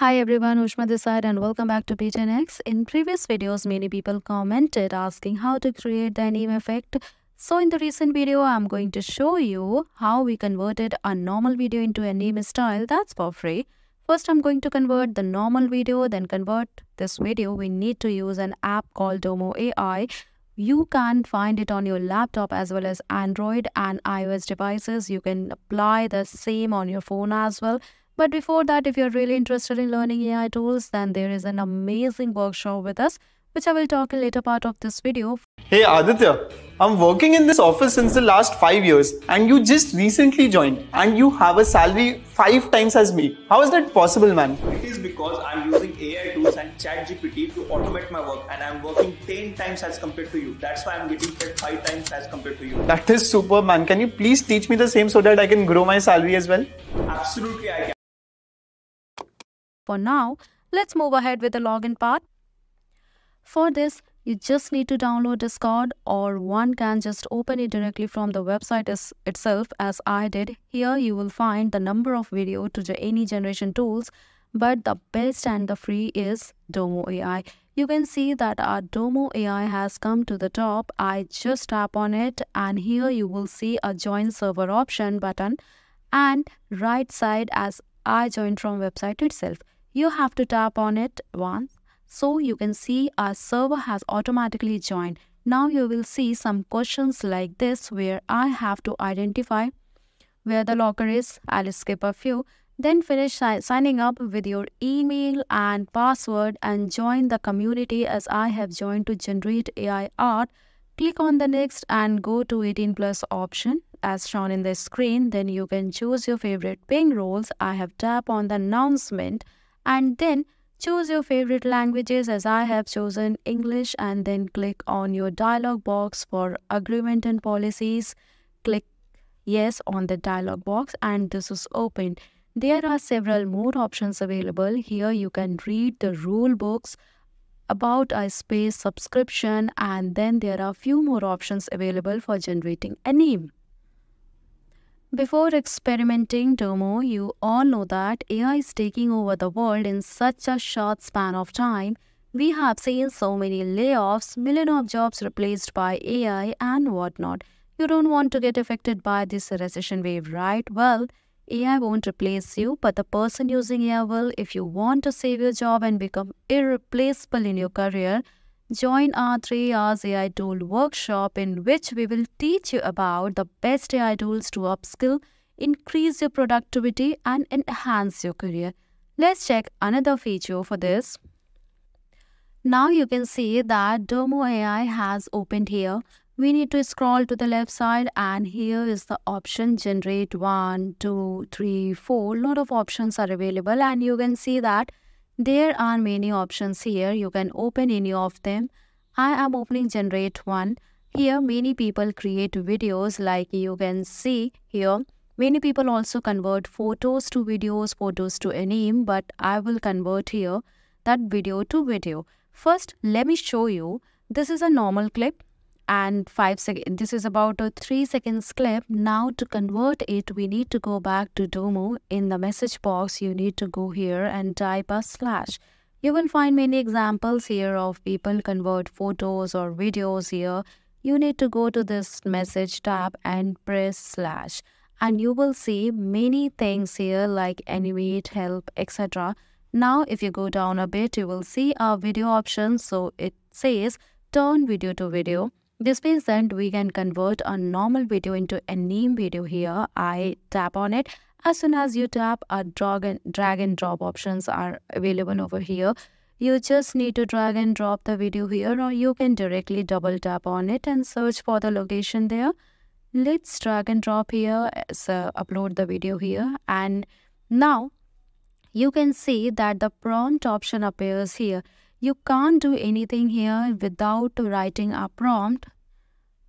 Hi everyone, Ushma Desai and welcome back to Be10x. In previous videos, many people commented asking how to create the anime effect. So in the recent video, I'm going to show you how we converted a normal video into anime style, that's for free. First, I'm going to convert the normal video, then convert this video. We need to use an app called Domo AI. You can find it on your laptop as well as Android and iOS devices. You can apply the same on your phone as well. But before that, if you're really interested in learning AI tools, then there is an amazing workshop with us, which I will talk in later part of this video. Hey Aditya, I'm working in this office since the last 5 years and you just recently joined and you have a salary 5 times as me. How is that possible, man? It is because I'm using AI tools and ChatGPT to automate my work and I'm working 10 times as compared to you. That's why I'm getting paid 5 times as compared to you. That is super, man. Can you please teach me the same so that I can grow my salary as well? Absolutely, I can. For now, let's move ahead with the login part. For this, you just need to download Discord or one can just open it directly from the website itself as I did. Here you will find the number of video to any generation tools, but the best and the free is Domo AI. You can see that our Domo AI has come to the top. I just tap on it and here you will see a join server option button and right side as I joined from website itself. You have to tap on it once. So you can see our server has automatically joined. Now you will see some questions like this where I have to identify where the locker is. I'll skip a few. Then finish signing up with your email and password and join the community as I have joined to generate AI art. Click on the next and go to 18+ option. As shown in the screen, then you can choose your favorite ping roles. I have tapped on the announcement and then choose your favorite languages as I have chosen English and then click on your dialog box for agreement and policies. Click yes on the dialog box and this is opened. There are several more options available. Here you can read the rule books about a space subscription and then there are few more options available for generating a name. Before experimenting Domo, you all know that AI is taking over the world in such a short span of time. We have seen so many layoffs, millions of jobs replaced by AI and whatnot. You don't want to get affected by this recession wave, right? Well, AI won't replace you, but the person using AI will. If you want to save your job and become irreplaceable in your career, join our 3 hours AI tool workshop in which we will teach you about the best AI tools to upskill, increase your productivity and enhance your career. Let's check another feature for this. Now you can see that Domo AI has opened here. We need to scroll to the left side and here is the option generate 1, 2, 3, 4. Lot of options are available and you can see that there are many options here. You can open any of them. I am opening generate 1. Here many people create videos like you can see here. Many people also convert photos to videos, photos to anime, but I will convert here that video to video. First, let me show you. This is a normal clip and 5 seconds. This is about a 3 seconds clip. Now to convert it, we need to go back to Domo. In the message box, you need to go here and type a /. You will find many examples here of people convert photos or videos here. You need to go to this message tab and press / and you will see many things here like animate, help, etc. Now if you go down a bit, you will see our video option. So it says turn video to video. This means that we can convert a normal video into anime video here. I tap on it. As soon as you tap, our drag and drop options are available over here. You just need to drag and drop the video here or you can directly double tap on it and search for the location there. Let's drag and drop here, so upload the video here and now you can see that the prompt option appears here. You can't do anything here without writing a prompt.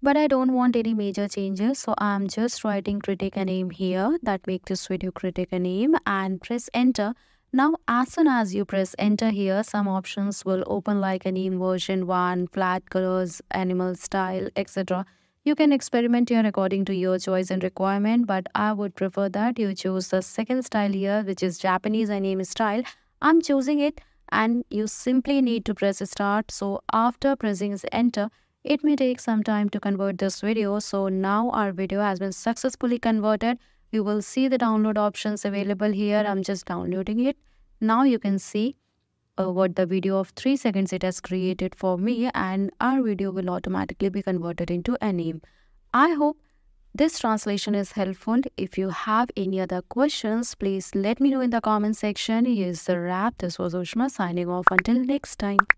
But I don't want any major changes. So I'm just writing critique a name here. That make this video critique a name and press enter. Now as soon as you press enter here, some options will open like anime version 1, flat colors, animal style, etc. You can experiment here according to your choice and requirement. But I would prefer that you choose the second style here, which is Japanese anime style. I'm choosing it, and you simply need to press start. So after pressing enter, it may take some time to convert this video. So now our video has been successfully converted. You will see the download options available here. I'm just downloading it. Now you can see what the video of 3 seconds it has created for me, and our video will automatically be converted into an meme. I hope this translation is helpful. If you have any other questions, please let me know in the comment section. Here's the wrap. This was Ushma signing off. Until next time.